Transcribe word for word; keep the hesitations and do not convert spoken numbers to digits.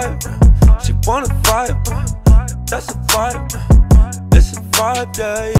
vibe. She wanna vibe. That's a vibe. It's a vibe, yeah.